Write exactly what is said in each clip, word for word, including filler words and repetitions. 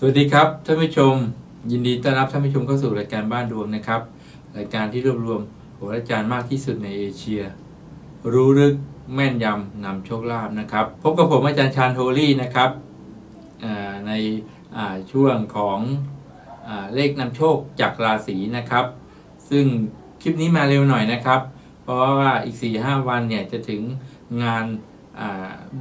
สวัสดีครับท่านผู้ชมยินดีต้อนรับท่านผู้ชมเข้าสู่รายการบ้านดวงนะครับรายการที่รวบรวมโหราจารย์มากที่สุดในเอเชียรู้ลึกแม่นยำนำโชคลาภนะครับพบกับผมอาจารย์ชาญโฮลี่นะครับในช่วงของเลขนำโชคจากราศีนะครับซึ่งคลิปนี้มาเร็วหน่อยนะครับเพราะว่าอีก สี่ถึงห้า วันเนี่ยจะถึงงาน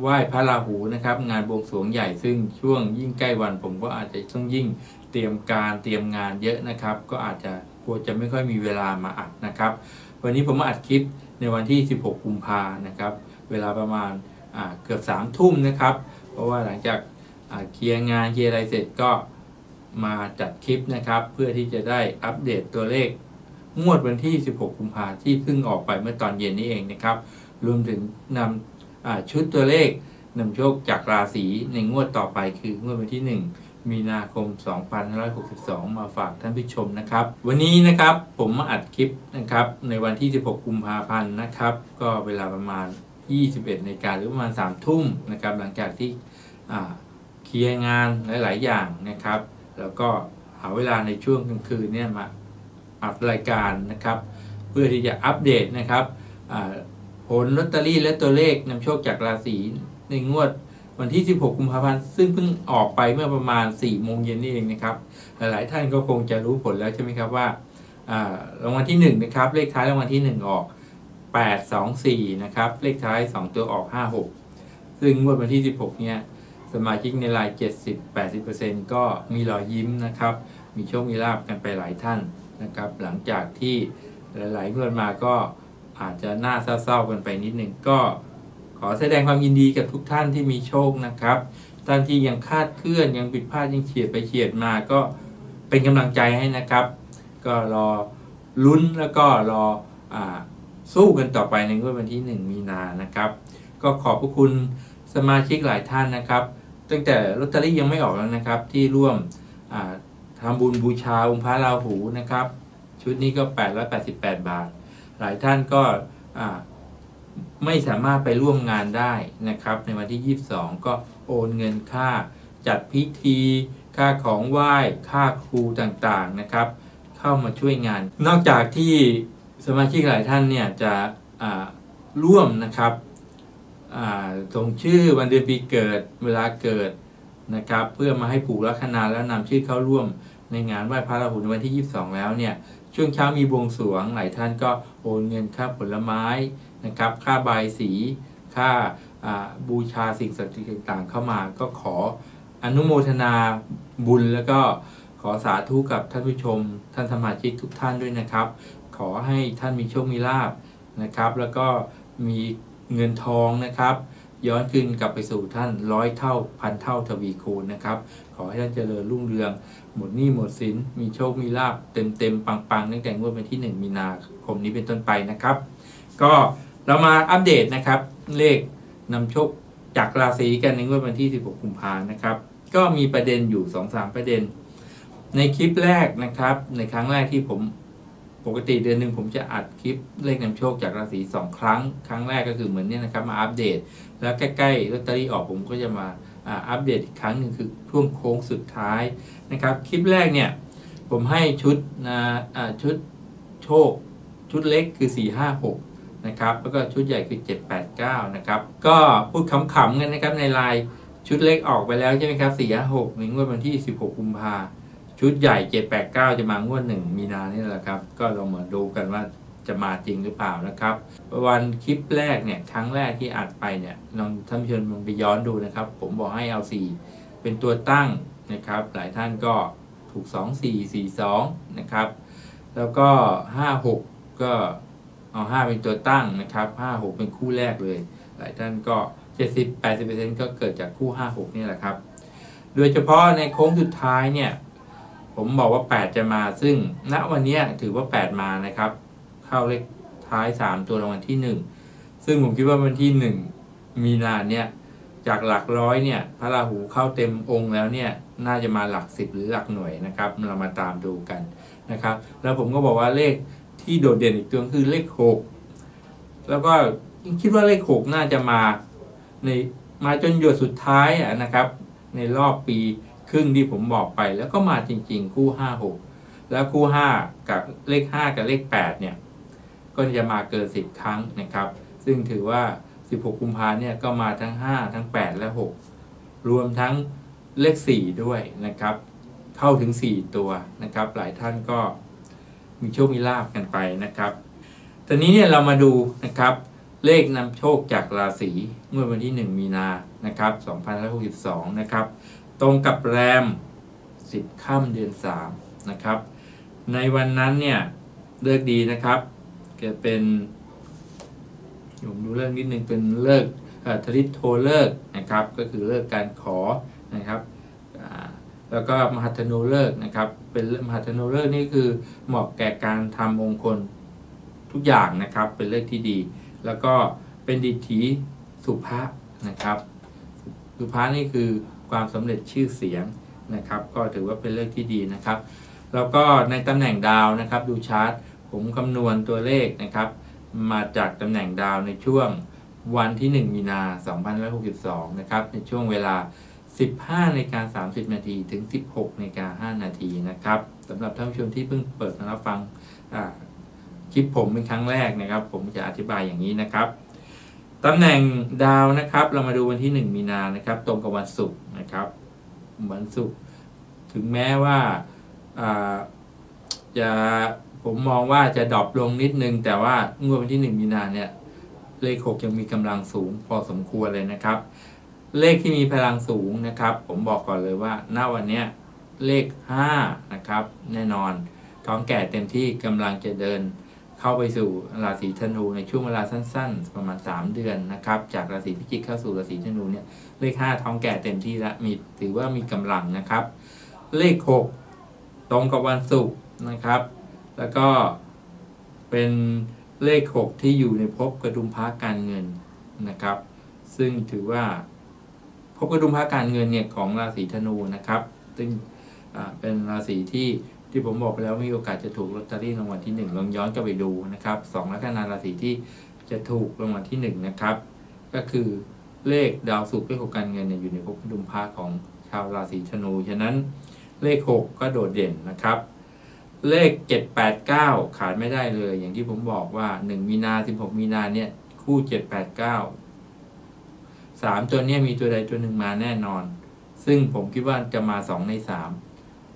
ไหว้พระราหูนะครับงานบวงสรวงใหญ่ซึ่งช่วงยิ่งใกล้วันผมก็อาจจะต้องยิ่งเตรียมการเตรียมงานเยอะนะครับก็อาจจะกลัวจะไม่ค่อยมีเวลามาอัดนะครับวันนี้ผมมาอัดคลิปในวันที่สิบหกกุมภานะครับเวลาประมาณเกือบสามทุ่มนะครับเพราะว่าหลังจากเคลียร์งานเคลียร์อะไรเสร็จก็มาจัดคลิปนะครับเพื่อที่จะได้อัปเดตตัวเลขงวดวันที่สิบหกกุมภาที่เพิ่งออกไปเมื่อตอนเย็นนี้เองนะครับรวมถึงนำชุดตัวเลขนำโชคจากราศีในงวดต่อไปคืองวดวันที่หนึ่งมีนาคมสองพันห้าร้อยหกสิบสองมาฝากท่านผู้ชมนะครับวันนี้นะครับผมมาอัดคลิปนะครับในวันที่สิบหกกุมภาพันธ์นะครับก็เวลาประมาณยี่สิบเอ็ดนาฬิกาหรือประมาณสามทุ่มนะครับหลังจากที่เคลียร์งานหลายๆอย่างนะครับแล้วก็หาเวลาในช่วงกลางคืนเนี่ยมาอัดรายการนะครับเพื่อที่จะอัปเดตนะครับผลลอตเตอรี่และตัวเลขนำโชคจากราศีในงวดวันที่สิบหกกุมภาพันธ์ซึ่งเพิ่งออกไปเมื่อประมาณสี่โมงเย็นนี่เองนะครับหลายท่านก็คงจะรู้ผลแล้วใช่ไหมครับว่ารางวัลที่หนึ่งนะครับเลขท้ายรางวัลที่หนึ่งออกแปด สอง สี่นะครับเลขท้ายสองตัวออกห้า หกซึ่งงวดวันที่สิบหกเนี่ยสมาชิกในราย เจ็ดสิบ แปดสิบเปอร์เซ็นต์ ก็มีรอยยิ้มนะครับมีโชคมีลาภกันไปหลายท่านนะครับหลังจากที่หลายๆงวดมาก็อาจจะน่าเศร้าๆกันไปนิดหนึ่งก็ขอแสดงความยินดีกับทุกท่านที่มีโชคนะครับท่านที่ยังคาดเคลื่อนยังผิดพลาดยังเฉียดไปเฉียดมาก็เป็นกำลังใจให้นะครับก็รอลุ้นแล้วก็รออ่าสู้กันต่อไปในงวดวันที่หนึ่งมีนานะครับก็ขอบพระคุณสมาชิกหลายท่านนะครับตั้งแต่ลอตเตอรี่ยังไม่ออกแล้วนะครับที่ร่วมอ่าทำบุญบูชาองค์พระราหูนะครับชุดนี้ก็แปดร้อยแปดสิบแปดบาทหลายท่านก็ไม่สามารถไปร่วมงานได้นะครับในวันที่ยี่สิบสองก็โอนเงินค่าจัดพิธีค่าของไหว้ค่าครูต่างๆนะครับเข้ามาช่วยงานนอกจากที่สมาชิกหลายท่านเนี่ยจะร่วมนะครับส่งชื่อวันเดือนปีเกิดเวลาเกิดนะครับเพื่อมาให้ผูกลัคนาแล้วนำชื่อเข้าร่วมในงานไหว้พระราหูในวันที่ยี่สิบสองแล้วเนี่ยช่วงเช้ามีบวงสรวงหลายท่านก็โอนเงินค่าผลไม้นะครับค่าบายสีค่าบูชาสิ่งศักดิ์สิทธิ์ต่างๆเข้ามาก็ขออนุโมทนาบุญแล้วก็ขอสาธุกับท่านผู้ชมท่านสมาชิกทุกท่านด้วยนะครับขอให้ท่านมีโชคมีลาภนะครับแล้วก็มีเงินทองนะครับย้อนคืนกลับไปสู่ท่านร้อยเท่าพันเท่าทวีคูณนะครับขอให้ท่านเจริญรุ่งเรืองหมดหนี้หมดสินมีโชคมีลาภเต็มเต็มปังปังตั้งแต่งวดวันที่หนึ่งมีนาคมนี้เป็นต้นไปนะครับก็เรามาอัปเดตนะครับเลขนำโชคจากราศีกันในงวดวันที่สิบหกกุมภาพันธ์นะครับก็มีประเด็นอยู่ สอง สาม ประเด็นในคลิปแรกนะครับในครั้งแรกที่ผมปกติเดือนหนึ่งผมจะอัดคลิปเลขนำโชคจากราศีสองครั้งครั้งแรกก็คือเหมือนนี้นะครับมาอัปเดตแล้วใกล้ๆลอตเตอรี่ออกผมก็จะมาอัปเดตอีกครั้งหนึ่งคือช่วงโค้งสุดท้ายนะครับคลิปแรกเนี่ยผมให้ชุดนะชุดโชคชุดเล็กคือสี่ ห้า หกนะครับแล้วก็ชุดใหญ่คือเจ็ด แปด เก้านะครับก็พูดขำๆกันนะครับในไลน์ชุดเล็กออกไปแล้วใช่ไหมครับสี่ ห้า หกในงวดวันที่สิบหกกุมภาพันธ์ชุดใหญ่เจ็ด แปด เก้าจะมางวดหนึ่งมีนานี่แหละครับก็เรามาดูกันว่าจะมาจริงหรือเปล่านะครับวันคลิปแรกเนี่ยครั้งแรกที่อัดไปเนี่ยลองท่านผู้ชมลองไปย้อนดูนะครับผมบอกให้เอาสี่เป็นตัวตั้งนะครับหลายท่านก็ถูกสอง สี่ สี่ สองนะครับแล้วก็ห้า หกก็เอาห้าเป็นตัวตั้งนะครับห้า หกเป็นคู่แรกเลยหลายท่านก็ เจ็ดสิบ แปดสิบเปอร์เซ็นต์ ก็เกิดจากคู่ห้า หกนี่แหละครับโดยเฉพาะในโค้งสุดท้ายเนี่ยผมบอกว่าแปดจะมาซึ่งณวันนี้ถือว่าแปดมานะครับเข้าเลขท้ายสามตัวรางวัลที่หนึ่งซึ่งผมคิดว่าวันที่หนึ่งมีนาเนี่ยจากหลักร้อยเนี่ยพระราหูเข้าเต็มองค์แล้วเนี่ยน่าจะมาหลักสิบหรือหลักหน่วยนะครับเรามาตามดูกันนะครับแล้วผมก็บอกว่าเลขที่โดดเด่นอีกตัวคือเลขหกแล้วก็คิดว่าเลขหกน่าจะมาในมาจนหยดสุดท้ายนะครับในรอบปี ครึ่งที่ผมบอกไปแล้วก็มาจริงๆคู่ห้าหกแล้วคู่ห้ากับเลขห้ากับเลขแปดเนี่ยก็จะมาเกินสิบครั้งนะครับซึ่งถือว่าสิบหกกุมภาเนี่ยก็มาทั้งห้าทั้งแปดและหกรวมทั้งเลขสี่ด้วยนะครับเข้าถึงสี่ตัวนะครับหลายท่านก็มีโชคมีลาภกันไปนะครับตอนนี้เนี่ยเรามาดูนะครับเลขนำโชคจากราศีเมื่อวันที่หนึ่งมีนานะครับสองพันห้าร้อยหกสิบสองนะครับตรงกับแรมสิบค่ำเดือนสามนะครับในวันนั้นเนี่ยเลิกดีนะครับเกิดเป็นผมดูเรื่องนิดนึงเป็นเลิกทริโทเลิกนะครับก็คือเลิกการขอนะครับแล้วก็มหัตถโนเลิกนะครับเป็นมหัตถโนเลิกนี่คือเหมาะแก่การทำมงคลทุกอย่างนะครับเป็นเลิกที่ดีแล้วก็เป็นดิถีสุภะนะครับสุภะนี่คือความสำเร็จชื่อเสียงนะครับก็ถือว่าเป็นเลิกที่ดีนะครับแล้วก็ในตำแหน่งดาวนะครับดูชาร์ตผมคำนวณตัวเลขนะครับมาจากตำแหน่งดาวในช่วงวันที่หนึ่งมีนาสองพันห้าร้อยหกสิบสองนะครับในช่วงเวลาสิบห้านาฬิกาสามสิบนาทีถึงสิบหกนาฬิกาห้านาทีนะครับสำหรับท่านผู้ชมที่เพิ่งเปิดมารับฟังคลิปผมเป็นครั้งแรกนะครับผมจะอธิบายอย่างนี้นะครับตำแหน่งดาวนะครับเรามาดูวันที่หนึ่งมีนานะครับตรงกับวันศุกร์นะครับวันศุกร์ถึงแม้ว่าจะผมมองว่าจะดรอปลงนิดนึงแต่ว่างวดวันที่หนึ่งมีนาเนี่ยเลขหกยังมีกำลังสูงพอสมควรเลยนะครับเลขที่มีพลังสูงนะครับผมบอกก่อนเลยว่าณวันนี้เลขห้านะครับแน่นอนท้องแก่เต็มที่กำลังจะเดินเข้าไปสู่ราศีธนูในช่วงเวลาสั้นๆประมาณสามเดือนนะครับจากราศีพิจิกเข้าสู่ราศีธนูเนี่ยเลขห้าท้องแก่เต็มที่ละมีถือว่ามีกำลังนะครับเลขหกตรงกับวันศุกร์นะครับแล้วก็เป็นเลขหกที่อยู่ในภพกระดุมพระการเงินนะครับซึ่งถือว่าภพกระดุมพระการเงินเนี่ยของราศีธนูนะครับซึ่งเป็นราศีที่ที่ผมบอกไปแล้วมีโอกาสจะถูกลอตเตอรี่รางวัลที่หนึ่งลองย้อนกลับไปดูนะครับสองลัคนาราศีที่จะถูกรางวัลที่หนึ่งนะครับก็คือเลขดาวศุกร์เลขหกการเงินเนี่ยอยู่ในภพกระดุมพระของชาวราศีธนูฉะนั้นเลขหกก็โดดเด่นนะครับเลขเจ็ดแปดเก้าขาดไม่ได้เลยอย่างที่ผมบอกว่าหนึ่งมีนาสิบหกมีนาเนี่ยคู่เจ็ดแปดเก้า สามตัวนี้มีตัวใดตัวหนึ่งมาแน่นอนซึ่งผมคิดว่าจะมาสองในสาม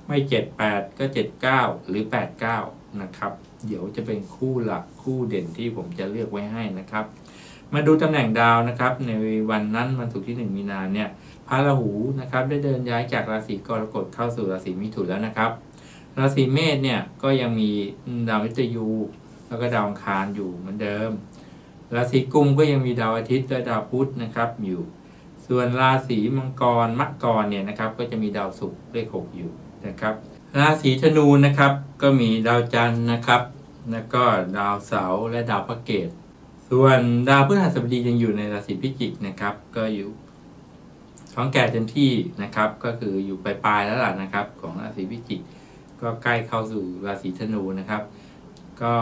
ไม่เจ็ดแปดก็เจ็ดเก้าหรือแปดเก้านะครับเดี๋ยวจะเป็นคู่หลักคู่เด่นที่ผมจะเลือกไว้ให้นะครับมาดูตำแหน่งดาวนะครับในวันนั้นวันศุกร์ที่หนึ่งมีนาเนี่ยพระราหูนะครับได้เดินย้ายจากราศีกรกฎเข้าสู่ราศีมิถุนแล้วนะครับราศีเมษเนี่ยก็ยังมีดาวมฤตยูแล้วก็ดาวอังคารอยู่เหมือนเดิมราศีกุมก็ยังมีดาวอาทิตย์และดาวพุธนะครับอยู่ส่วนราศีมังกรมกรเนี่ยนะครับก็จะมีดาวศุกร์เลขหกอยู่นะครับราศีธนูนะครับก็มีดาวจันทร์นะครับแล้วก็ดาวเสาร์และดาวพระเกศส่วนดาวพฤหัสบดียังอยู่ในราศีพิจิกนะครับก็อยู่ท้องแก่เต็มที่นะครับก็คืออยู่ปลายๆแล้วล่ะนะครับของราศีพิจิกก็ใกล้เข้าสู่ราศีธนูนะครับก็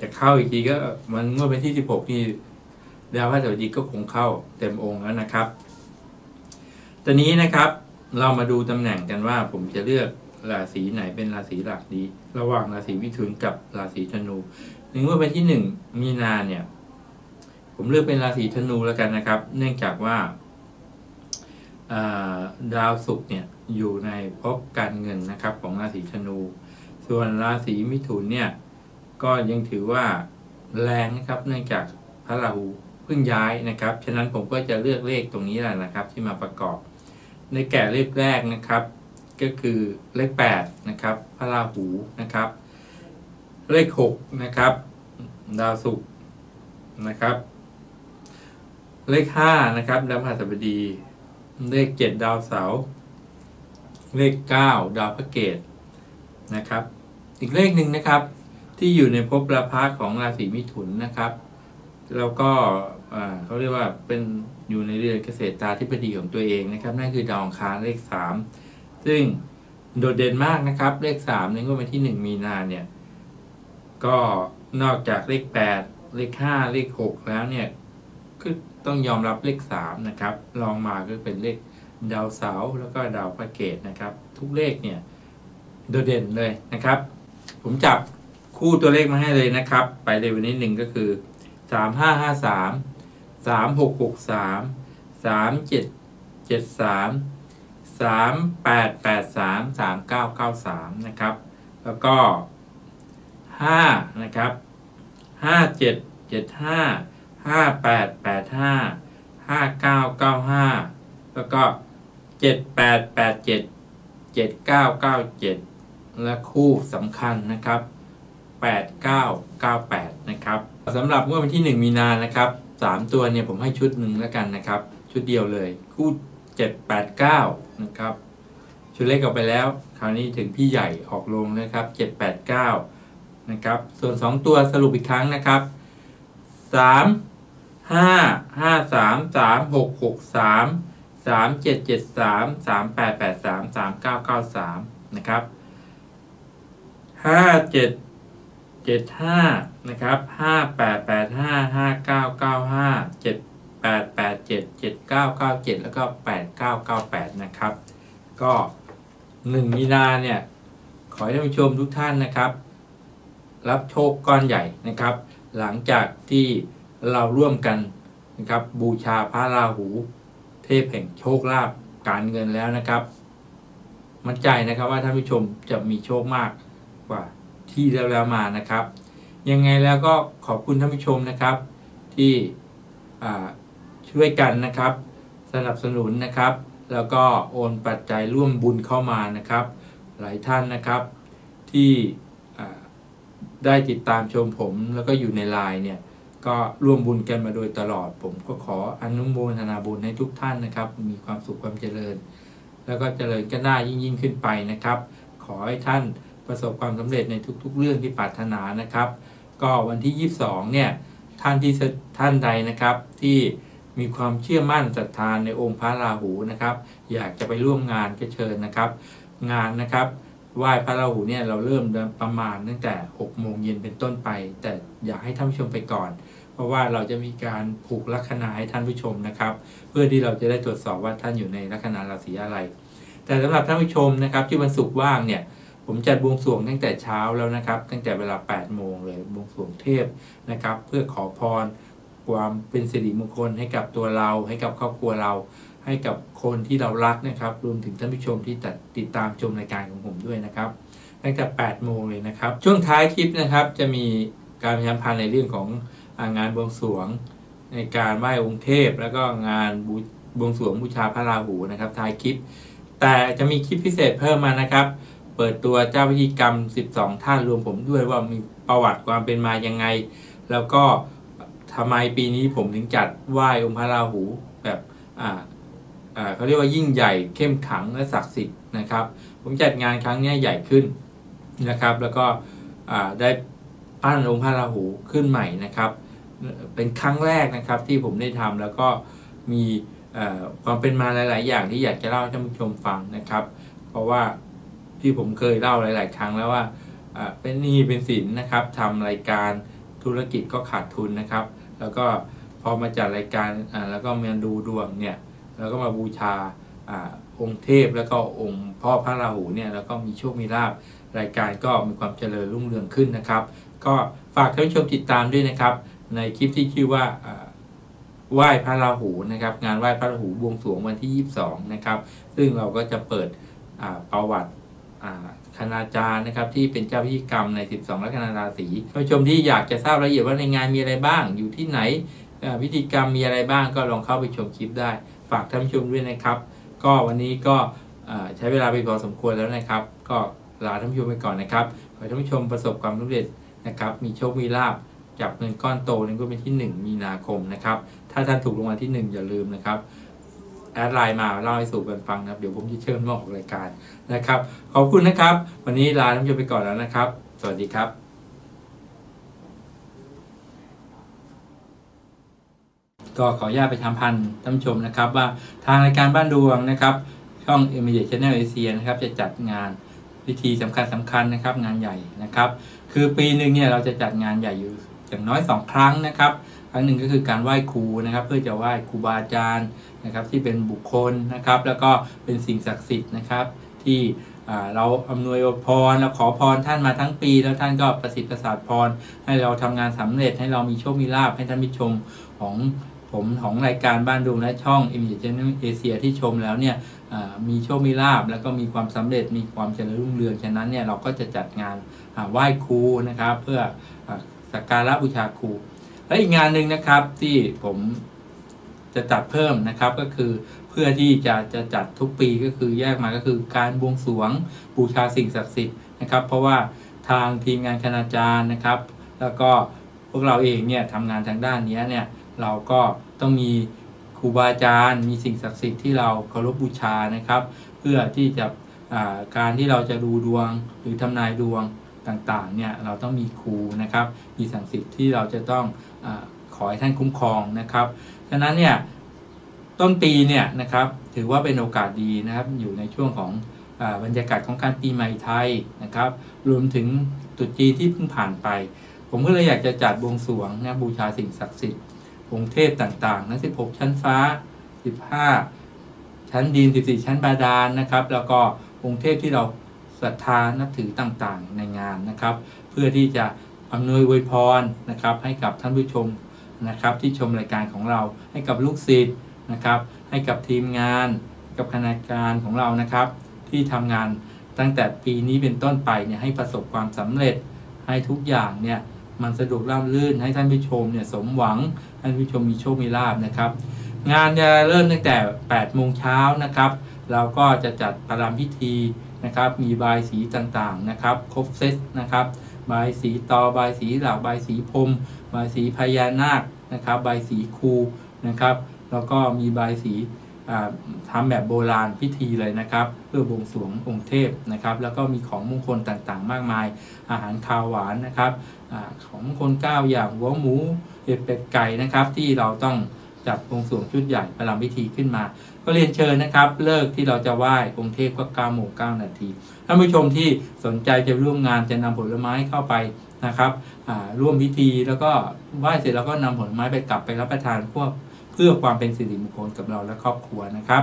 จะเข้าอีกทีก็มันเมื่อเป็นที่สิบหกนี่ดาวพฤหัสบดีก็คงเข้าเต็มองค์แล้วนะครับตอนนี้นะครับเรามาดูตำแหน่งกันว่าผมจะเลือกราศีไหนเป็นราศีหลักดีระหว่างราศีมิถุนกับราศีธนูถึงเมื่อเป็นที่หนึ่งมีนาเนี่ยผมเลือกเป็นราศีธนูแล้วกันนะครับเนื่องจากว่าดาวศุกร์เนี่ยอยู่ในภพการเงินนะครับของราศีธนูส่วนราศีมิถุนเนี่ยก็ยังถือว่าแรงนะครับเนื่องจากพระราหูเพิ่งย้ายนะครับฉะนั้นผมก็จะเลือกเลขตรงนี้แหละนะครับที่มาประกอบในแก่เลขแรกนะครับก็คือเลขแปดนะครับพระราหูนะครับเลขหกนะครับดาวศุกร์นะครับเลขห้านะครับดาวพฤหัสบดีเลขเจ็ดดาวเสาร์เลขเก้าดาวพระเกศนะครับอีกเลขหนึ่งนะครับที่อยู่ในภพราภะของราศีมิถุนนะครับแล้วก็เขาเรียกว่าเป็นอยู่ในเรือนเกษตรตาธิปดีของตัวเองนะครับนั่นคือดาวอังคารเลขสามซึ่งโดดเด่นมากนะครับเลขสามในงวดวันที่หนึ่งมีนาเนี่ยก็นอกจากเลขแปดเลขห้าเลขหกแล้วเนี่ยก็ต้องยอมรับเลขสามนะครับลองมาก็เป็นเลข ดาวเสาร์แล้วก็ดาวพระเกตนะครับทุกเลขเนี่ยโดดเด่นเลยนะครับผมจับคู่ตัวเลขมาให้เลยนะครับไปเลยวันนี้หนึ่งก็คือสามห้าห้าสาม สามหกหกสาม สามเจ็ดเจ็ดสาม สามแปดแปดสาม สามเก้าเก้าสามนะครับแล้วก็ห้านะครับห้าเจ็ดเจ็ดห้า ห้าแปดแปดห้า ห้าเก้าเก้าห้าแล้วก็เจ็ดแปดแปดเจ็ด เจ็ดเก้าเก้าเจ็ดและคู่สำคัญนะครับแปดเก้าเก้าแปดนะครับสำหรับเมื่อวันที่หนึ่งมีนานะครับสามตัวเนี่ยผมให้ชุดหนึ่งแล้วกันนะครับชุดเดียวเลยคู่เจ็ดแปดเก้านะครับชุดเลขออกไปแล้วคราวนี้ถึงพี่ใหญ่ออกลงนะครับเจ็ดแปดเก้านะครับส่วนสองตัวสรุปอีกครั้งนะครับสามห้าห้าสาม สามหกหกสาม สามเจ็ดเจ็ดสาม สามแปดแปดสาม สามเก้าเก้าสามนะครับห้าเจ็ดเจ็ดห้านะครับห้าแปดแปดห้า ห้าเก้าเก้าห้า เจ็ดแปดแปดเจ็ด เจ็ดเก้าเก้าเจ็ดแล้วก็แปดเก้าเก้าแปดนะครับก็หนึ่งมีนาเนี่ยขอให้ท่านผู้ชมทุกท่านนะครับรับโชคก้อนใหญ่นะครับหลังจากที่เราร่วมกันนะครับบูชาพระราหูเทพแห่งโชคลาภการเงินแล้วนะครับมั่นใจนะครับว่าท่านผู้ชมจะมีโชคมากกว่าที่แล้วแล้วมานะครับยังไงแล้วก็ขอบคุณท่านผู้ชมนะครับที่ช่วยกันนะครับสนับสนุนนะครับแล้วก็โอนปัจจัยร่วมบุญเข้ามานะครับหลายท่านนะครับที่ได้ติดตามชมผมแล้วก็อยู่ในไลน์เนี่ยก็ร่วมบุญกันมาโดยตลอดผมก็ขออนุโมทนาบุญให้ทุกท่านนะครับมีความสุขความเจริญแล้วก็เจริญก้าวหน้ายิ่งยิ่งขึ้นไปนะครับขอให้ท่านประสบความสำเร็จในทุกๆเรื่องที่ปรารถนานะครับก็วันที่ยี่สิบสองเนี่ยท่านที่ท่านใดนะครับที่มีความเชื่อมั่นศรัทธาในองค์พระราหูนะครับอยากจะไปร่วมงานก็เชิญนะครับงานนะครับไหว้พระราหูเนี่ยเราเริ่มประมาณตั้งแต่หกโมงเย็นเป็นต้นไปแต่อยากให้ท่านผู้ชมไปก่อนเพราะว่าเราจะมีการผูกลัคนาให้ท่านผู้ชมนะครับเพื่อที่เราจะได้ตรวจสอบว่าท่านอยู่ในลัคนาราศีอะไรแต่สำหรับท่านผู้ชมนะครับที่วันศุกร์ว่างเนี่ยผมจัดบวงสรวงตั้งแต่เช้าแล้วนะครับตั้งแต่เวลาแปดโมงเลยบวงสรวงเทพนะครับเพื่อขอพรความเป็นสิริมงคลให้กับตัวเราให้กับครอบครัวเราให้กับคนที่เรารักนะครับรวมถึงท่านผู้ชมที่ติดตามชมรายการของผมด้วยนะครับตั้งแต่แปดโมงเลยนะครับช่วงท้ายคลิปนะครับจะมีการประชาสัมพันธ์ในเรื่องของงานบวงสรวงในการไหว้องค์เทพแล้วก็งานบวงสรวงบูชาพระราหูนะครับท้ายคลิปแต่จะมีคลิปพิเศษเพิ่มมานะครับเปิดตัวเจ้าพิธีกรรมสิบสองท่านรวมผมด้วยว่ามีประวัติความเป็นมายังไงแล้วก็ทำไมปีนี้ผมถึงจัดไหว้องค์พระราหูแบบอ่าเขาเรียกว่ายิ่งใหญ่เข้มขังและศักดิ์สิทธิ์นะครับผมจัดงานครั้งนี้ใหญ่ขึ้นนะครับแล้วก็ได้ปั้นองค์พระราหูขึ้นใหม่นะครับเป็นครั้งแรกนะครับที่ผมได้ทำแล้วก็มีความเป็นมาหลายๆอย่างที่อยากจะเล่าให้ท่านผู้ชมฟังนะครับเพราะว่าที่ผมเคยเล่าหลายๆครั้งแล้วว่าเป็นหนี้เป็นสินนะครับทำรายการธุรกิจก็ขาดทุนนะครับแล้วก็พอมาจัดรายการแล้วก็มาดูดวงเนี่ยแล้วก็มาบูชาอ่าองค์เทพแล้วก็องค์พ่อพระราหูเนี่ยแล้วก็มีโชคมีลาภรายการก็มีความเจริญรุ่งเรืองขึ้นนะครับก็ฝากท่านผู้ชมติดตามด้วยนะครับในคลิปที่ชื่อว่าไหว้พระราหูนะครับงานไหว้พระราหูบวงสรวงวันที่ยี่สิบสองนะครับซึ่งเราก็จะเปิดอ่าประวัติอ่าคณาจารย์นะครับที่เป็นเจ้าพิธีกรรมในสิบสองลัคนาราศีท่านผู้ชมที่อยากจะทราบรายละเอียดว่าในงานมีอะไรบ้างอยู่ที่ไหนพิธีกรรมมีอะไรบ้างก็ลองเข้าไปชมคลิปได้ฝากท่านผู้ชมด้วยนะครับก็วันนี้ก็ใช้เวลาไปพอสมควรแล้วนะครับก็ลาท่านผู้ชมไปก่อนนะครับขอให้ท่านผู้ชมประสบความสำเร็จนะครับมีโชคมีลาภจับเงินก้อนโตในงวดวันที่หนึ่งมีนาคมนะครับถ้าท่านถูกรางวัลที่หนึ่งอย่าลืมนะครับแอดไลน์มาเล่าให้สู่กันฟังนะครับเดี๋ยวผมจะเชิญมาออกรายการนะครับขอบคุณนะครับวันนี้ลาท่านผู้ชมไปก่อนแล้วนะครับสวัสดีครับก็ขออนุญาตไปทำพันท่านผู้ชมนะครับว่าทางรายการบ้านดวงนะครับช่อง Immediate Channel Asia นะครับจะจัดงานพิธีสำคัญสำคัญนะครับงานใหญ่นะครับคือปีหนึ่งเนี่ยเราจะจัดงานใหญ่อยู่อย่างน้อยสองครั้งนะครับครั้งหนึ่งก็คือการไหว้ครูนะครับเพื่อจะไหว้ครูบาอาจารย์ นะครับที่เป็นบุคคลนะครับแล้วก็เป็นสิ่งศักดิ์สิทธิ์นะครับที่เราอำนวยพรเราขอพรท่านมาทั้งปีแล้วท่านก็ประสิทธิ์ประสาทพรให้เราทำงานสำเร็จให้เรามีโชคมีลาภให้ท่านผู้ชมของผมของรายการบ้านดวงและช่อง Eminent Channel Asia ที่ชมแล้วเนี่ยมีโชคมีลาภแล้วก็มีความสำเร็จมีความเจริญรุ่งเรืองฉะนั้นเนี่ยเราก็จะจัดงานไหว้ครูนะครับเพื่อสักการะบูชาครูและอีกงานหนึ่งนะครับที่ผมจะจัดเพิ่มนะครับก็คือเพื่อที่จะจะจัดทุกปีก็คือแยกมาก็คือการบวงสรวงบูชาสิ่งศักดิ์สิทธิ์นะครับเพราะว่าทางทีมงานคณาจารย์นะครับแล้วก็พวกเราเองเนี่ยทำงานทางด้านนี้เนี่ยเราก็ต้องมีครูบาอาจารย์มีสิ่งศักดิ์สิทธิ์ที่เราเคารพบูชานะครับเพื่อที่จะการที่เราจะดูดวงหรือทำนายดวงต่างๆเนี่ยเราต้องมีครูนะครับมีสิ่งศักดิ์สิทธิ์ที่เราจะต้องขอให้ท่านคุ้มครองนะครับฉะนั้นเนี่ยต้นปีเนี่ยนะครับถือว่าเป็นโอกาสดีนะครับอยู่ในช่วงของบรรยากาศของการปีใหม่ไทยนะครับรวมถึงตรุษจีนที่เพิ่งผ่านไปผมก็เลยอยากจะจัดบวงสรวงนะบูชาสิ่งศักดิ์สิทธิ์องค์เทพต่างๆนะสิบหกชั้นฟ้าสิบห้าชั้นดินสิบสี่ชั้นบาดาล นะครับแล้วก็องค์เทพที่เราศรัทธานับถือต่างๆในงานนะครับเพื่อที่จะอำนวยอวยพรนะครับให้กับท่านผู้ชมนะครับที่ชมรายการของเราให้กับลูกศิษย์นะครับให้กับทีมงานกับคณาจารย์ของเรานะครับที่ทำงานตั้งแต่ปีนี้เป็นต้นไปเนี่ยให้ประสบความสำเร็จให้ทุกอย่างเนี่ยมันสะดวกราบรื่นให้ท่านผู้ชมเนี่ยสมหวังท่านผู้ชมมีโชคมีลาภนะครับงานจะเริ่มตั้งแต่แปดโมงเช้านะครับเราก็จะจัดประรำพิธีนะครับมีบายสีต่างๆนะครับครบเซตนะครับบายสีตอบายสีเหล่าบายสีพรมบายสีพญานาคนะครับบายสีครูนะครับแล้วก็มีบายสีทำแบบโบราณพิธีเลยนะครับเพื่อบวงสรวงองค์เทพนะครับแล้วก็มีของมงคลต่างๆมากมายอาหารคาวหวานนะครับอของมงคลเก้าอย่างหัวหมูเห็ดเป็ดไก่นะครับที่เราต้องจัดบวงสรวงชุดใหญ่ประรำพิธีขึ้นมาก็เรียนเชิญนะครับเลิกที่เราจะไหว้องค์เทพก็เก้าโมงเก้านาทีท่านผู้ชมที่สนใจจะร่วมงานจะนำผลไม้เข้าไปนะครับร่วมพิธีแล้วก็ไหว้เสร็จแล้วก็นำผลไม้ไปกลับไปรับประทานพวกเพื่อความเป็นสิริมงคลกับเราและครอบครัวนะครับ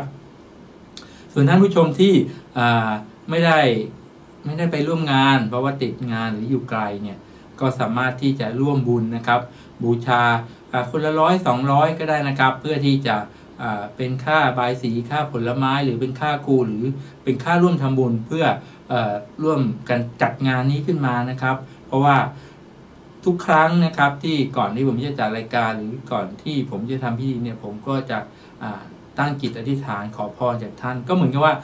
ส่วนท่านผู้ชมที่ไม่ได้ไม่ได้ไปร่วมงานเพราะว่าติดงานหรืออยู่ไกลเนี่ยก็สามารถที่จะร่วมบุญนะครับบูชาคนละร้อยสองร้อยก็ได้นะครับเพื่อที่จะเป็นค่าบายสีค่าผลไม้หรือเป็นค่าครูหรือเป็นค่าร่วมทำบุญเพื่อร่วมกันจัดงานนี้ขึ้นมานะครับเพราะว่าทุกครั้งนะครับที่ก่อนที่ผมจะจัดรายการหรือก่อนที่ผมจะทำพิธีเนี่ยผมก็จะตั้งจิตอธิษฐานขอพรจากท่านก็เหมือนกับว่า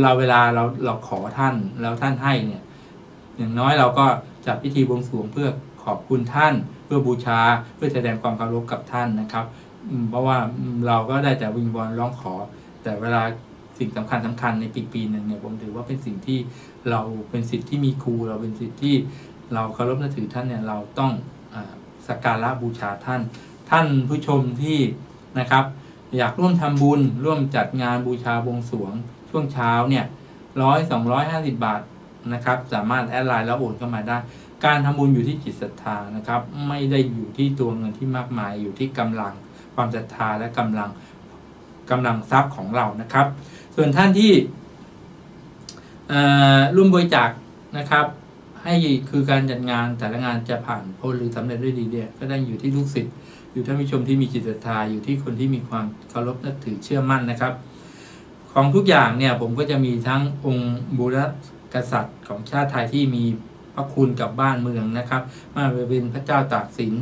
เราเวลาเราเราขอท่านแล้วท่านให้เนี่ยอย่างน้อยเราก็จัดพิธีบวงสรวงเพื่อขอบคุณท่านเพื่อบูชาเพื่อแสดงความเคารพกับท่านนะครับเพราะว่าเราก็ได้แต่วิงวอนร้องขอแต่เวลาสิ่งสำคัญสำคัญในปีปีหนึ่งเนี่ยผมถือว่าเป็นสิ่งที่เราเป็นสิทธิ์ที่มีครูเราเป็นสิทธิ์ที่เราเคารพนับถือท่านเนี่ยเราต้องสักการะบูชาท่านท่านผู้ชมที่นะครับอยากร่วมทำบุญร่วมจัดงานบูชาบวงสรวงช่วงเช้าเนี่ยร้อยสองร้อยห้าสิบบาทนะครับสามารถแอดไลน์แล้วโอนเข้ามาได้การทำบุญอยู่ที่จิตศรัทธานะครับไม่ได้อยู่ที่ตัวเงินที่มากมายอยู่ที่กำลังความศรัทธาและกำลังกำลังทรัพย์ของเรานะครับส่วนท่านที่ร่วมบริจาคนะครับให้คือการจัดงานแต่ละงานจะผ่านพ้นหรือสำเร็จด้วยดีเนี่ยก็ได้อยู่ที่ลูกศิษย์อยู่ท่านผู้ชมที่มีจิตศรัทธาอยู่ที่คนที่มีความเคารพนับถือเชื่อมั่นนะครับของทุกอย่างเนี่ยผมก็จะมีทั้งองค์บูรพกษัตริย์ของชาติไทยที่มีพระคุณกับบ้านเมืองนะครับมาเป็นพระเจ้าตากสิน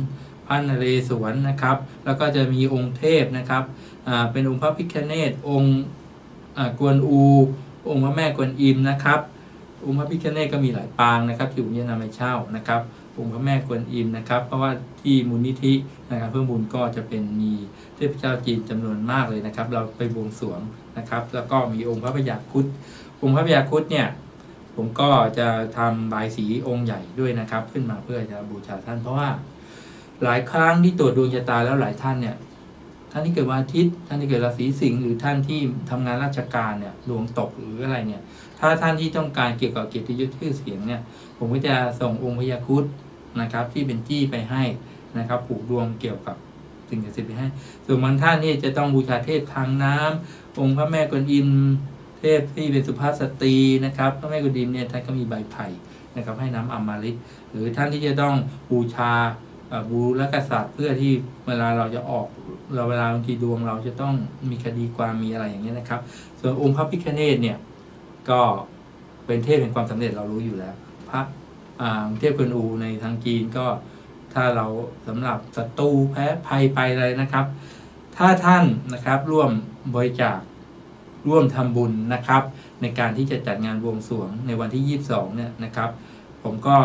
พระนเรศวรนะครับแล้วก็จะมีองค์เทพนะครับเป็นองค์พระพิฆเนศองค์กวนอูองค์พระแม่กวนอิมนะครับองค์พระพิฆเนศก็มีหลายปางนะครับที่ผมจะนำไปเช่านะครับองค์พระแม่กวนอิมนะครับเพราะว่าที่มูลนิธินะครับเพื่อบุญก็จะเป็นมีเทพเจ้าจีนจำนวนมากเลยนะครับเราไปบวงสรวงนะครับแล้วก็มีองค์พระพญาครุฑองค์พระพญาครุฑเนี่ยผมก็จะทำบายสีองค์ใหญ่ด้วยนะครับขึ้นมาเพื่อจะบูชาท่านเพราะว่าหลายครั้งที่ตรวจดวงชะตาแล้วหลายท่านเนี่ยท่านที่เกิดวันอาทิตย์ท่านที่เกิดราศีสิงห์หรือท่านที่ทำงานราชการเนี่ยดวงตกหรืออะไรเนี่ยถ้าท่านที่ต้องการเกี่ยวกับเกียรติยศชื่อเสียงเนี่ยผมก็จะส่งองค์พญาครุฑนะครับที่เป็นจี้ไปให้นะครับผูกดวงเกี่ยวกับ ถึงจะสิบห้าส่วนบางท่านนี่จะต้องบูชาเทพทางน้ำองค์พระแม่กวนอิมเทพที่เป็นสุภาพสตรีนะครับพระแม่กวนอิมเนี่ยท่านก็มีใบไผ่นะครับให้น้ำอมฤตหรือท่านที่จะต้องบูชาบูรกษัตริย์เพื่อที่เวลาเราจะออกเราเวลาบางทีดวงเราจะต้องมีคดีความมีอะไรอย่างเงี้ยนะครับส่วนองค์พระพิฆเนศเนี่ยก็เป็นเทพเป็นความสำเร็จเรารู้อยู่แล้วพระเทพกวนอูในทางจีนก็ถ้าเราสำหรับศัตรูแพ้ภัยไปเลยนะครับถ้าท่านนะครับร่วมบริจาคร่วมทำบุญนะครับในการที่จะจัดงานบวงสรวงในวันที่ยี่สิบสองเนี่ยนะครับผมก็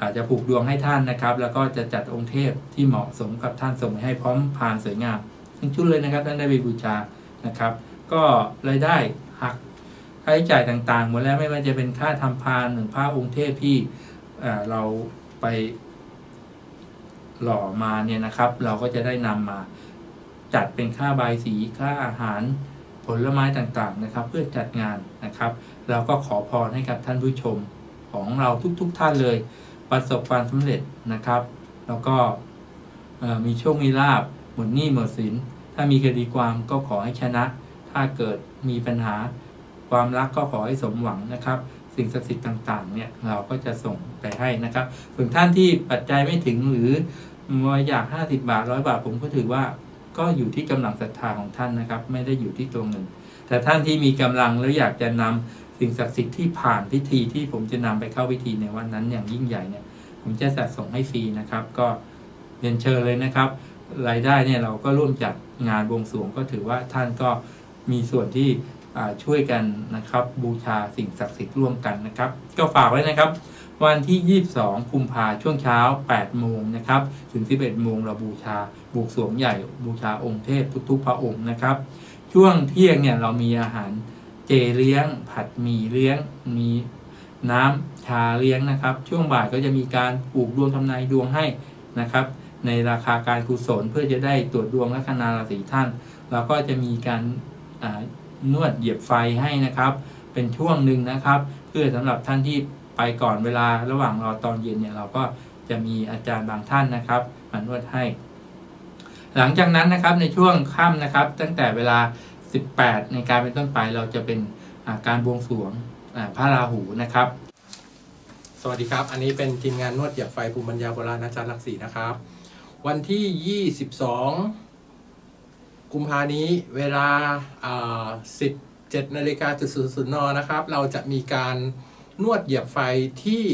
อาจจะผูกดวงให้ท่านนะครับแล้วก็จะจัดองค์เทพที่เหมาะสมกับท่านส่งให้พร้อมพานสวยงามทั้งชุดเลยนะครับท่านได้ไปบูชานะครับก็รายได้หักค่าใช้จ่ายต่างๆหมดแล้วไม่ว่าจะเป็นค่าทำพานหรือผ้าองค์เทพที่เราไปหล่อมาเนี่ยนะครับเราก็จะได้นำมาจัดเป็นค่าบายสีค่าอาหารผลไม้ต่างๆนะครับเพื่อจัดงานนะครับเราก็ขอพรให้กับท่านผู้ชมของเราทุกๆท่านเลยประสบความสำเร็จนะครับแล้วก็มีโชคมีลาภหมดหนี้หมดสินถ้ามีคดีความก็ขอให้ชนะถ้าเกิดมีปัญหาความรักก็ขอให้สมหวังนะครับสิ่งศักดิ์สิทธิ์ต่างๆเนี่ยเราก็จะส่งไปให้นะครับส่วนท่านที่ปัจจัยไม่ถึงหรืออยากห้าสิบบาทร้อยบาทผมก็ถือว่าก็อยู่ที่กำลังศรัทธาของท่านนะครับไม่ได้อยู่ที่ตัวเงินแต่ท่านที่มีกำลังแล้วอยากจะนำสิ่งศักดิ์สิทธิ์ที่ผ่านพิธีที่ผมจะนำไปเข้าพิธีในวันนั้นอย่างยิ่งใหญ่เนี่ยผมจะจัดส่งให้ฟรีนะครับก็เรียนเชิญเลยนะครับรายได้เนี่ยเราก็ร่วมจัดงานบวงสรวงก็ถือว่าท่านก็มีส่วนที่ช่วยกันนะครับบูชาสิ่งศักดิ์สิทธิ์ร่วมกันนะครับก็ฝากไว้นะครับวันที่ยี่สิบสองกุมภาพันธ์ช่วงเช้าแปดโมงนะครับถึงสิบเอ็ดโมงเราบูชาบวงสรวงใหญ่บูชาองค์เทพทุกๆพระองค์นะครับช่วงเที่ยงเนี่ยเรามีอาหารเจเลี้ยงผัดหมี่เลี้ยงมีน้ำชาเลี้ยงนะครับช่วงบ่ายก็จะมีการปลูกดวงทำนายดวงให้นะครับในราคาการกุศลเพื่อจะได้ตรวจดวงลัคนาราศีท่านเราก็จะมีการนวดเหยียบไฟให้นะครับเป็นช่วงหนึ่งนะครับเพื่อสำหรับท่านที่ไปก่อนเวลาระหว่างรอตอนเย็นเนี่ยเราก็จะมีอาจารย์บางท่านนะครับมานวดให้หลังจากนั้นนะครับในช่วงค่ำนะครับตั้งแต่เวลาสิบแปดนาฬิกาในการเป็นต้นไปเราจะเป็นการบวงสรวงพระราหูนะครับสวัสดีครับอันนี้เป็นทีมงานนวดเหยียบไฟภูมิปัญญาโบราณอาจารย์หลักสี่นะครับวันที่ยี่สิบสองกุมภาพันธ์นี้เวลาสิบเจ็ดนาฬิกาศูนย์ศูนย์นนะครับเราจะมีการนวดเหยียบไฟที่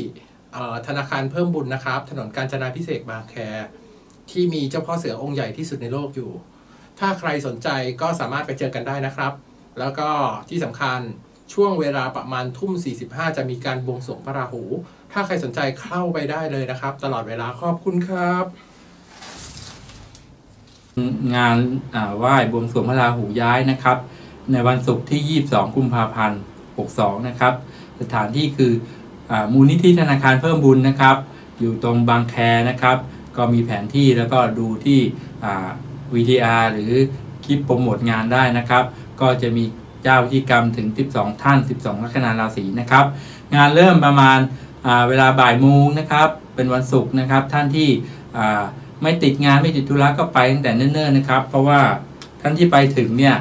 ธนาคารเพิ่มบุญนะครับถนนกาญจนาภิเษกบางแคที่มีเจ้าพ่อเสือองค์ใหญ่ที่สุดในโลกอยู่ถ้าใครสนใจก็สามารถไปเจอกันได้นะครับแล้วก็ที่สำคัญช่วงเวลาประมาณทุ่มสี่สิบห้าจะมีการบวงสรวงพระราหูถ้าใครสนใจเข้าไปได้เลยนะครับตลอดเวลาขอบคุณครับงานไหว้บวงสรวงพระราหูย้ายนะครับในวันศุกร์ที่ยี่สิบสองกุมภาพันธ์หกสองนะครับสถานที่คือมูลนิธิธนาคารเพิ่มบุญนะครับอยู่ตรงบางแคนะครับก็มีแผนที่แล้วก็ดูที่วีดีอาร์หรือคลิปโปรโมทงานได้นะครับก็จะมีเจ้าพิธีกรรมถึงสิบสองท่านสิบสองลัคนาราศีนะครับงานเริ่มประมาณเวลาบ่ายโมงนะครับเป็นวันศุกร์นะครับท่านที่ไม่ติดงานไม่ติดธุระก็ไปตั้งแต่เนิ่นๆนะครับเพราะว่าท่านที่ไปถึงเนี่ย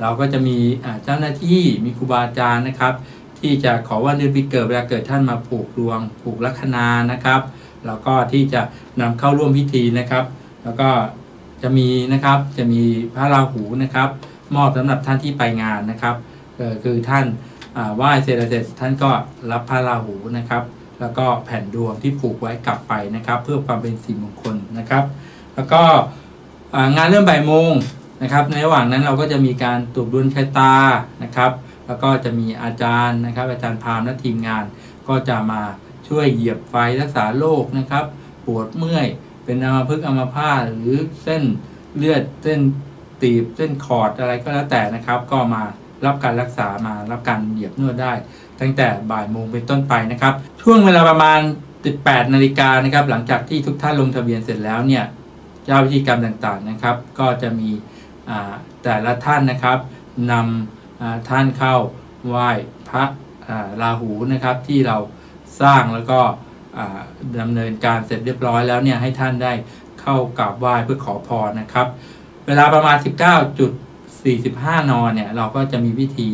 เราก็จะมีเจ้าหน้าที่มีครูบาอาจารย์นะครับที่จะขอว่าเดือนปีเกิดเวลาเกิดท่านมาผูกดวงผูกลัคนานะครับแล้วก็ที่จะนำเข้าร่วมพิธีนะครับแล้วก็จะมีนะครับจะมีพระราหูนะครับมอบสำหรับท่านที่ไปงานนะครับคือท่านไหว้เสร็จเสร็จท่านก็รับพระราหูนะครับแล้วก็แผ่นดวงที่ผูกไว้กลับไปนะครับเพื่อความเป็นสิริมงคลนะครับแล้วก็งานเริ่มบ่ายโมงนะครับในระหว่างนั้นเราก็จะมีการตรวจดวงชะตานะครับแล้วก็จะมีอาจารย์นะครับอาจารย์พามและทีมงานก็จะมาช่วยเหยียบไฟรักษาโรคนะครับปวดเมื่อยเป็นอัมพฤกษ์อัมพาตหรือเส้นเลือดเส้นตีบเส้นขอดอะไรก็แล้วแต่นะครับก็มารับการรักษามารับการเหยียบนวดได้ตั้งแต่บ่ายโมงเป็นต้นไปนะครับช่วงเวลาประมาณ สิบแปดนาฬิกานะครับหลังจากที่ทุกท่านลงทะเบียนเสร็จแล้วเนี่ยเจ้าพิธีกรรมต่างๆนะครับก็จะมีแต่ละท่านนะครับนำท่านเข้าไหว้พระราหูนะครับที่เราสร้างแล้วก็ดำเนินการเสร็จเรียบร้อยแล้วเนี่ยให้ท่านได้ เข้ากราบไหว้เพื่อขอพรนะครับเวลาประมาณ สิบเก้าจุดสี่ห้าน นเนี่ยเราก็จะมีพิธี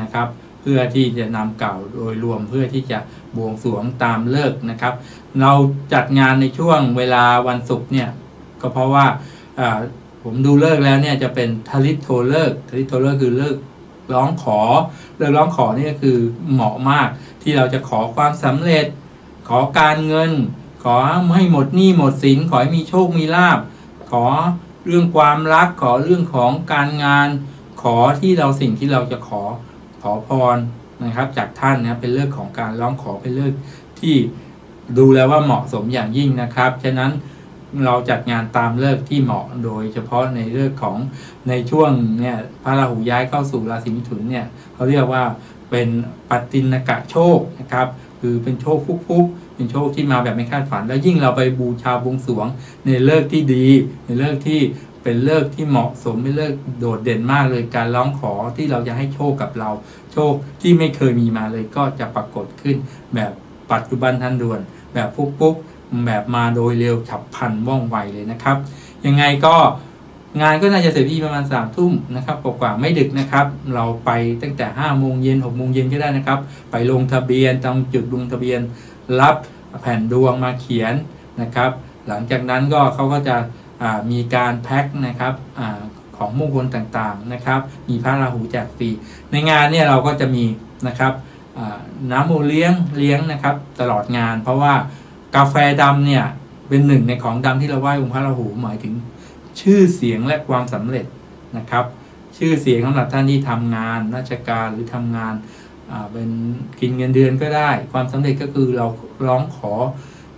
นะครับเพื่อที่จะนำกล่าวโดยรวมเพื่อที่จะบวงสรวงตามฤกษ์นะครับเราจัดงานในช่วงเวลาวันศุกร์เนี่ยก็เพราะว่าผมดูฤกษ์แล้วเนี่ยจะเป็นทริโทฤกษ์ทริโทฤกษ์คือฤกษ์ร้องขอฤกษ์ร้องขอนี่ก็คือเหมาะมากที่เราจะขอความสำเร็จขอการเงินขอให้หมดหนี้หมดสินขอให้มีโชคมีลาภขอเรื่องความรักขอเรื่องของการงานขอที่เราสิ่งที่เราจะขอขอพรนะครับจากท่านนะเป็นเรื่องของการร้องขอเป็นเรื่องที่ดูแล้วว่าเหมาะสมอย่างยิ่งนะครับฉะนั้นเราจัดงานตามฤกษ์ที่เหมาะโดยเฉพาะในฤกษ์ของในช่วงเนี่ยพระราหูย้ายเข้าสู่ราศีมิถุนเนี่ยเขาเรียกว่าเป็นปัตตินกะโชคนะครับคือเป็นโชคฟุกๆเป็นโชคที่มาแบบไม่คาดฝันแล้วยิ่งเราไปบูชาบวงสรวงในฤกษ์ที่ดีในฤกษ์ที่เป็นฤกษ์ที่เหมาะสมเป็นฤกษ์โดดเด่นมากเลยการร้องขอที่เราจะให้โชคกับเราโชคที่ไม่เคยมีมาเลยก็จะปรากฏขึ้นแบบปัจจุบันทันด่วนแบบฟุกๆแบบมาโดยเร็วฉับพลันว่องไวเลยนะครับยังไงก็งานก็น่าจะเสร็จที่ประมาณสามทุ่มนะครับกว่าไม่ดึกนะครับเราไปตั้งแต่ห้าโมงเย็นหกโมงเย็นก็ได้นะครับไปลงทะเบียนตรงจุดลงทะเบียนรับแผ่นดวงมาเขียนนะครับหลังจากนั้นก็เขาก็จะมีการแพ็คนะครับของมงคลต่างๆนะครับมีพระราหูแจกฟรีในงานเนี่ยเราก็จะมีนะครับน้ำโอเลี้ยงเลี้ยงนะครับตลอดงานเพราะว่ากาแฟดำเนี่ยเป็นหนึ่งในของดำที่เราไหว้องค์พระราหูหมายถึงชื่อเสียงและความสำเร็จนะครับชื่อเสียงสำหรับท่านที่ทำงานราชการหรือทำงานเป็นกินเงินเดือนก็ได้ความสำเร็จก็คือเราร้องขอ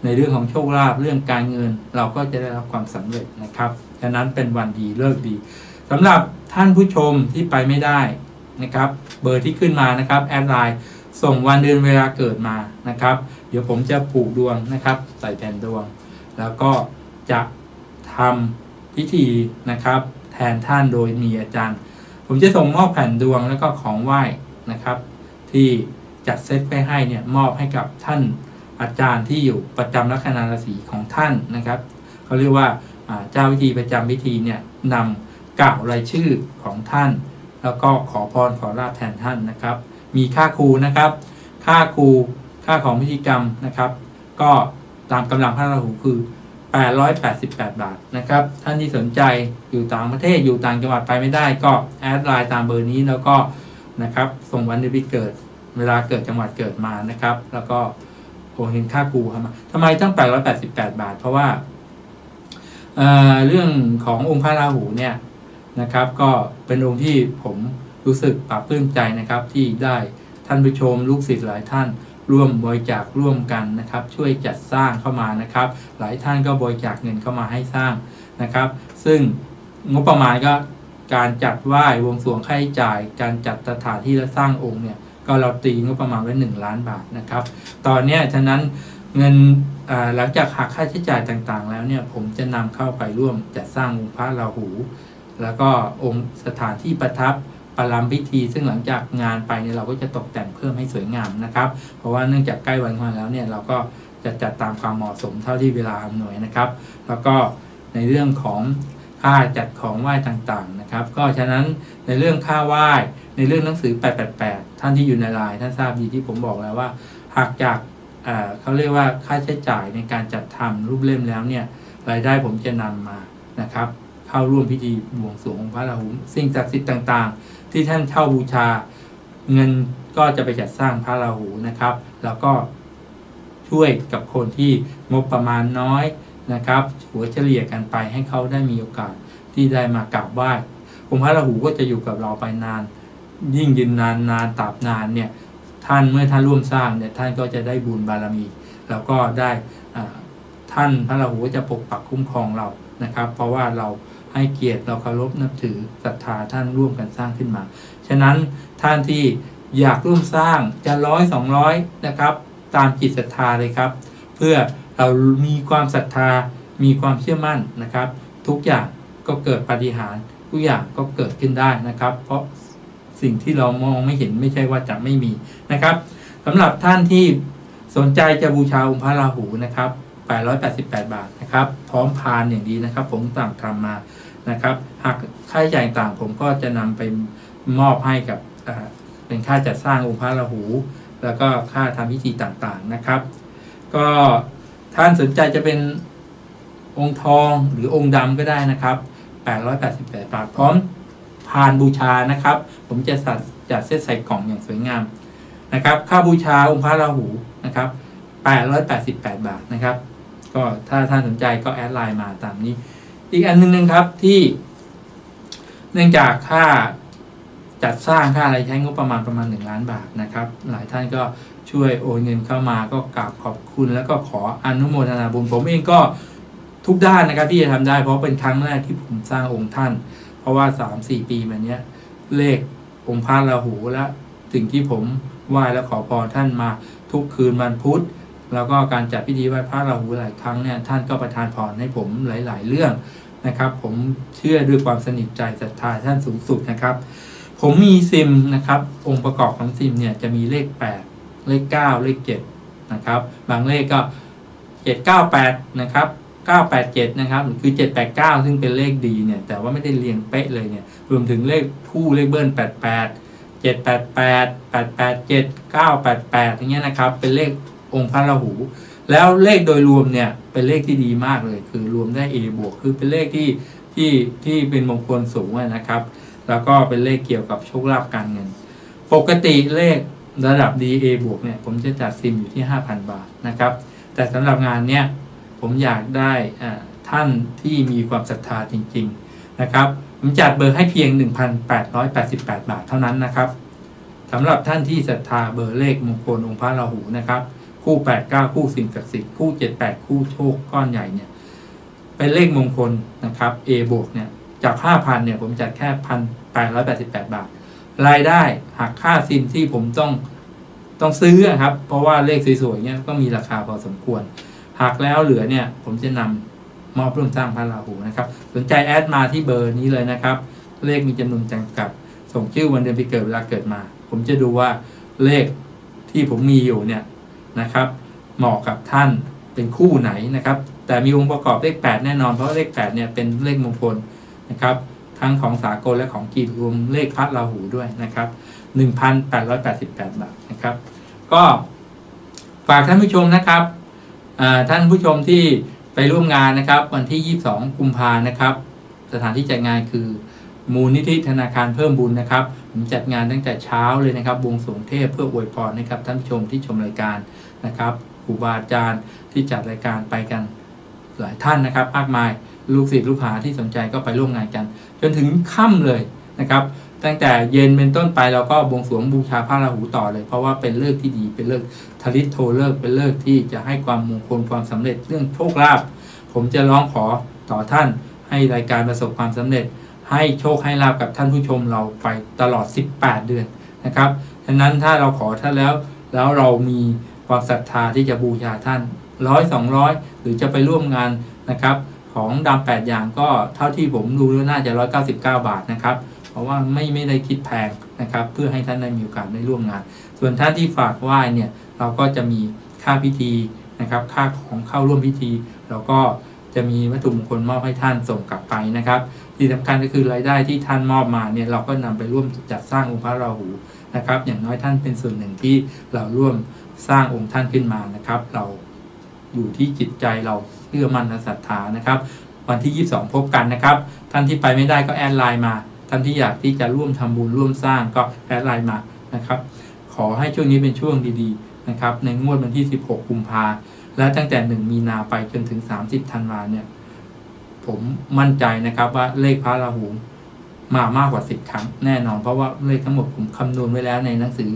ในเรื่องของโชคลาภเรื่องการเงินเราก็จะได้รับความสำเร็จนะครับฉะนั้นเป็นวันดีเลิกดีสำหรับท่านผู้ชมที่ไปไม่ได้นะครับเบอร์ที่ขึ้นมานะครับแอดไลน์ส่งวันเดือนเวลาเกิดมานะครับเดี๋ยวผมจะผูกดวงนะครับใส่แผ่นดวงแล้วก็จะทำพิธีนะครับแทนท่านโดยมีอาจารย์ผมจะส่งมอบแผ่นดวงแล้วก็ของไหว้นะครับที่จัดเซตไปให้เนี่ยมอบให้กับท่านอาจารย์ที่อยู่ประจำลัคนาราศีของท่านนะครับเขาเรียกว่าเจ้าพิธีประจำพิธีเนี่ยนำกล่าวรายชื่อของท่านแล้วก็ขอพรขอลาภแทนท่านนะครับมีค่าครูนะครับค่าครูค่าของพิธีกรรมนะครับก็ตามกำลังพระราหูคือแปดร้อยแปดสิบแปดบาทนะครับท่านที่สนใจอยู่ต่างประเทศอยู่ต่างจังหวัดไปไม่ได้ก็แอดไลน์ตามเบอร์นี้แล้วก็นะครับส่งวันเดือนปีเกิดเวลาเกิดจังหวัดเกิดมานะครับแล้วก็ผมเห็นค่าครูครับทำไมต้องแปดร้อยแปดสิบแปดบาทเพราะว่า เอ่อ เรื่องขององค์พระราหูเนี่ยนะครับก็เป็นองค์ที่ผมรู้สึกปรับปลื้มใจนะครับที่ได้ท่านผู้ชมลูกศิษย์หลายท่านร่วมบริจาคร่วมกันนะครับช่วยจัดสร้างเข้ามานะครับหลายท่านก็บริจาคเงินเข้ามาให้สร้างนะครับซึ่งงบประมาณก็การจัดไหว้วงสรวงค่าใช้จ่ายการจัดสถานที่และสร้างองค์เนี่ยก็เราตีงบประมาณไว้หนึ่งล้านบาทนะครับตอนนี้ฉะนั้นเงินหลังจากหักค่าใช้จ่ายต่างๆแล้วเนี่ยผมจะนำเข้าไปร่วมจัดสร้างองค์พระราหูแล้วก็องค์สถานที่ประทับประรำพิธีซึ่งหลังจากงานไปเนี่ยเราก็จะตกแต่งเพิ่มให้สวยงามนะครับเพราะว่าเนื่องจากใกล้วันงานแล้วเนี่ยเราก็จะจัดตามความเหมาะสมเท่าที่เวลาอำนวยนะครับแล้วก็ในเรื่องของค่าจัดของไหว้ต่างๆนะครับก็ฉะนั้นในเรื่องค่าไหว้ในเรื่องหนังสือแปดแปดแปดท่านที่อยู่ในไลน์ท่านทราบดีที่ผมบอกแล้วว่าหากจากเอ่อเขาเรียกว่าค่าใช้จ่ายในการจัดทำรูปเล่มแล้วเนี่ยรายได้ผมจะนำมานะครับเข้าร่วมพิธีบวงสรวงองค์พระราหูสิ่งศักดิ์สิทธิ์ต่างๆที่ท่านเช่าบูชาเงินก็จะไปจัดสร้างพระราหูนะครับแล้วก็ช่วยกับคนที่งบประมาณน้อยนะครับหัวเฉลี่ยกันไปให้เขาได้มีโอกาสที่ได้มากราบไหว้องค์พระราหูก็จะอยู่กับเราไปนานยิ่งยืนนานนานตราบนานเนี่ยท่านเมื่อท่านร่วมสร้างเนี่ยท่านก็จะได้บุญบารมีแล้วก็ได้ท่านพระราหูจะปกปักคุ้มครองเรานะครับเพราะว่าเราให้เกียรติเราเคารพนับถือศรัทธาท่านร่วมกันสร้างขึ้นมาฉะนั้นท่านที่อยากร่วมสร้างจะร้อยสองร้อยนะครับตามจิตศรัทธาเลยครับเพื่อเรามีความศรัทธามีความเชื่อมั่นนะครับทุกอย่างก็เกิดปาฏิหาริย์ทุกอย่างก็เกิดขึ้นได้นะครับเพราะสิ่งที่เรามองไม่เห็นไม่ใช่ว่าจะไม่มีนะครับสำหรับท่านที่สนใจจะบูชาองค์พระราหูนะครับ แปดร้อยแปดสิบแปด บาทนะครับพร้อมพานอย่างดีนะครับผมสั่งทำมานะครับหากค่าใช้จ่ายต่างผมก็จะนำไปมอบให้กับเป็นค่าจัดสร้างองค์พระราหูแล้วก็ค่าทำพิธีต่างๆนะครับก็ท่านสนใจจะเป็นองค์ทองหรือองค์ดำก็ได้นะครับแปดร้อยแปดสิบแปด บาทพร้อมพานบูชานะครับผมจะจัดเซตใส่กล่องอย่างสวยงามนะครับค่าบูชาองค์พระราหูนะครับแปดร้อยแปดสิบแปด บาทนะครับก็ถ้าท่านสนใจก็แอดไลน์มาตามนี้อีกอันนึงนะครับที่เนื่องจากค่าจัดสร้างค่าอะไรใช้งบประมาณประมาณหนึ่งล้านบาทนะครับหลายท่านก็ช่วยโอนเงินเข้ามาก็กราบขอบคุณแล้วก็ขออนุโมทนาบุญผมเองก็ทุกด้านนะครับที่จะทำได้เพราะเป็นครั้งแรกที่ผมสร้างองค์ท่านเพราะว่า สามถึงสี่ ปีมาเนี้ยเลของค์พระราหูและสิ่งที่ผมไหว้และขอพรท่านมาทุกคืนวันพุธแล้วก็การจัดพิธีไหว้พระราหูหลายครั้งเนี่ยท่านก็ประทานพรให้ผมหลายๆเรื่องนะครับผมเชื่อด้วยความสนิทใจศรัทธาท่านสูงสุดนะครับผมมีซิมนะครับองค์ประกอบของซิมเนี่ยจะมีเลขแปดเลขเก้าเลขเจ็ดนะครับบางเลขก็เจ็ดเก้าแปดนะครับเก้าแปดเจ็ดนะครับคือเจ็ดแปดเก้าซึ่งเป็นเลขดีเนี่ยแต่ว่าไม่ได้เรียงเป๊ะเลยเนี่ยรวมถึงเลขคู่เลขเบิ้ลแปดแปด เจ็ดแปดแปด แปดแปดเจ็ด เก้าแปดแปดอย่างเงี้ยนะครับเป็นเลของค์พระราหูแล้วเลขโดยรวมเนี่ยเป็นเลขที่ดีมากเลยคือรวมได้ A บวกคือเป็นเลขที่ที่ที่เป็นมงคลสูงนะครับแล้วก็เป็นเลขเกี่ยวกับโชคลาภการเงินปกติเลขระดับ D A บวกเนี่ยผมจะจัดซิมอยู่ที่ ห้าพัน บาทนะครับแต่สำหรับงานเนี้ยผมอยากได้ท่านที่มีความศรัทธาจริงๆนะครับผมจัดเบอร์ให้เพียง หนึ่งพันแปดร้อยแปดสิบแปด บาทเท่านั้นนะครับสำหรับท่านที่ศรัทธาเบอร์เลขมงคลองค์พระราหูนะครับคู่แปดเก้าคู่สิ่งศักดิ์สิทธิ์คู่เจ็ดแปดคู่โชคก้อนใหญ่เนี่ยเป็นเลขมงคลนะครับ A บวกเนี่ยจาก ห้าพัน เนี่ยผมจัดแค่ หนึ่งพันแปดร้อยแปดสิบแปด บาทรายได้หักค่าซิมที่ผมต้องต้องซื้อครับเพราะว่าเลขสวยๆเนี่ยก็มีราคาพอสมควรหักแล้วเหลือเนี่ยผมจะนำมอบร่วมสร้างพระราหูนะครับสนใจแอดมาที่เบอร์นี้เลยนะครับเลขมีจำนวนจำกัดส่งชื่อวันเดือนปีเกิดเวลาเกิดมาผมจะดูว่าเลขที่ผมมีอยู่เนี่ยนะครับเหมาะกับท่านเป็นคู่ไหนนะครับแต่มีองค์ประกอบเลขแปดแน่นอนเพราะเลขแปดเนี่ยเป็นเลขมงคลนะครับทั้งของสากลและของจีนรวมเลขพระราหูด้วยนะครับ หนึ่งพันแปดร้อยแปดสิบแปด บาทนะครับก็ฝากท่านผู้ชมนะครับท่านผู้ชมที่ไปร่วมงานนะครับวันที่ยี่สิบสองกุมภานะครับสถานที่จัดงานคือมูลนิธิธนาคารเพิ่มบุญนะครับผมจัดงานตั้งแต่เช้าเลยนะครับบวงสรวงเทพเพื่ออวยพรนะครับท่านผู้ชมที่ชมรายการนะครับครูบาอาจารย์ที่จัดรายการไปกันหลายท่านนะครับมากมายลูกศิษย์ลูกหาที่สนใจก็ไปร่วมงานกันจนถึงค่ำเลยนะครับตั้งแต่เย็นเป็นต้นไปเราก็บวงสรวงบูชาพระราหูต่อเลยเพราะว่าเป็นฤกษ์ที่ดีเป็นฤกษ์ทฤษโทฤกษ์เป็นฤกษ์ที่จะให้ความมงคลความสำเร็จเรื่องโชคลาภผมจะร้องขอต่อท่านให้รายการประสบความสำเร็จให้โชคให้ลาภกับท่านผู้ชมเราไปตลอดสิบแปดเดือนนะครับฉะนั้นถ้าเราขอท่านแล้วแล้วเรามีความศรัทธาที่จะบูชาท่านร้อยสองร้อยหรือจะไปร่วมงานนะครับของดำแปดอย่างก็เท่าที่ผมดูแล้วน่าจะหนึ่งร้อยเก้าสิบเก้าบาทนะครับเพราะว่าไม่ไม่ได้คิดแพงนะครับเพื่อให้ท่านได้มีโอกาสได้ร่วมงานส่วนท่านที่ฝากไหว้เนี่ยเราก็จะมีค่าพิธีนะครับค่าของเข้าร่วมพิธีแล้วก็จะมีวัตถุมงคลมอบให้ท่านส่งกลับไปนะครับที่สำคัญก็คือรายได้ที่ท่านมอบมาเนี่ยเราก็นำไปร่วมจัดสร้างองค์พระราหูนะครับอย่างน้อยท่านเป็นส่วนหนึ่งที่เราร่วมสร้างองค์ท่านขึ้นมานะครับเราอยู่ที่จิตใจเราเชื่อมั่นและศรัทธานะครับวันที่ยี่สิบสองพบกันนะครับท่านที่ไปไม่ได้ก็แอดไลน์มาท่านที่อยากที่จะร่วมทำบุญร่วมสร้างก็แอดไลน์มานะครับขอให้ช่วงนี้เป็นช่วงดีๆนะครับในงวดวันที่สิบหกกุมภาและตั้งแต่หนึ่งมีนาไปจนถึงสามสิบธันวาเนี่ยผมมั่นใจนะครับว่าเลขพระราหูมามากกว่าสิบครั้งแน่นอนเพราะว่าเลขทั้งหมดผมคำนวณไว้แล้วในหนังสือ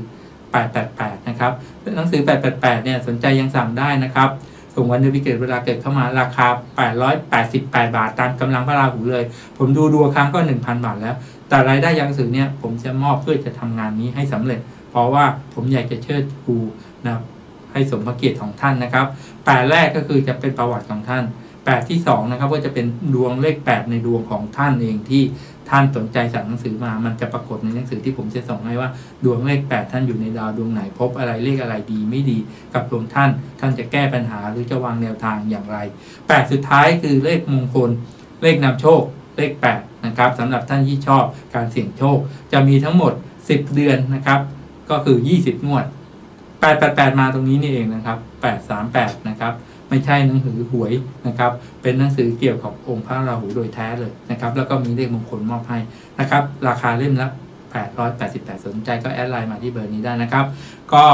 แปดแปดแปดนะครับหนังสือแปดแปดแปดเนี่ยสนใจยังสั่งได้นะครับส่งวันเดือนปีเกิดเวลาเกิดเข้ามาราคาแปดร้อยแปดสิบแปด บาทตามกำลังพระราหูเลยผมดูดวงครั้งก็ หนึ่งพัน บาทแล้วแต่รายได้ยังสื่อเนี่ยผมจะมอบเพื่อจะทำงานนี้ให้สำเร็จเพราะว่าผมอยากจะเชิดชูนะให้สมพระเกียรติของท่านนะครับแปดแรกก็คือจะเป็นประวัติของท่าน แปดที่สองนะครับก็จะเป็นดวงเลขแปดในดวงของท่านเองที่ท่านสนใจสั่งหนังสือมามันจะปรากฏในหนังสือที่ผมจะส่งให้ว่าดวงเลขแปดท่านอยู่ในดาวดวงไหนพบอะไรเลขอะไรดีไม่ดีกับดวงท่านท่านจะแก้ปัญหาหรือจะวางแนวทางอย่างไรแปดสุดท้ายคือเลขมงคลเลขนำโชคเลขแปดนะครับสำหรับท่านที่ชอบการเสี่ยงโชคจะมีทั้งหมดสิบเดือนนะครับก็คือยี่สิบงวดแปดแปดแปดมาตรงนี้นี่เองนะครับแปดสามแปดนะครับไม่ใช่หนังสือหวยนะครับเป็นหนังสือเกี่ยวกับองค์พระราหูโดยแท้เลยนะครับแล้วก็มีเลขมงคลมอบให้นะครับราคาเล่มละแปดร้อยแปดสิบแปดสนใจก็แอดไลน์มาที่เบอร์นี้ได้นะครับก็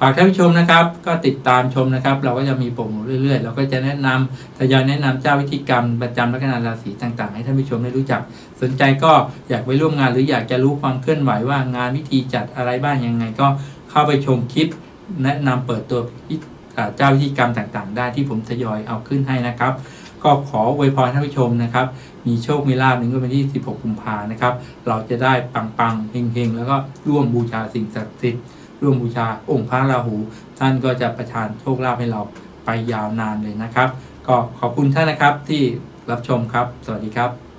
ฝากท่านผู้ชมนะครับก็ติดตามชมนะครับเราก็จะมีโปรโมทเรื่อยๆเราก็จะแนะนำทยอยแนะนำเจ้าวิธีกรรมประจำลัคนาราศีต่างๆให้ท่านผู้ชมได้รู้จักสนใจก็อยากไปร่วมงานหรืออยากจะรู้ความเคลื่อนไหวว่างานวิธีจัดอะไรบ้างยังไงก็เข้าไปชมคลิปแนะนำเปิดตัวเจ้าวิธีกรรมต่างๆได้ที่ผมทยอยเอาขึ้นให้นะครับก็ขออวยพรท่านผู้ชมนะครับมีโชคมีลาภในวันที่สิบหกกุมภาพันธ์นะครับเราจะได้ปังๆเฮงๆแล้วก็ร่วมบูชาสิ่งศักดิ์สิทธิ์ร่วมบูชาองค์พระราหูท่านก็จะประทานโชคลาภให้เราไปยาวนานเลยนะครับก็ขอบคุณท่านนะครับที่รับชมครับสวัสดีครับ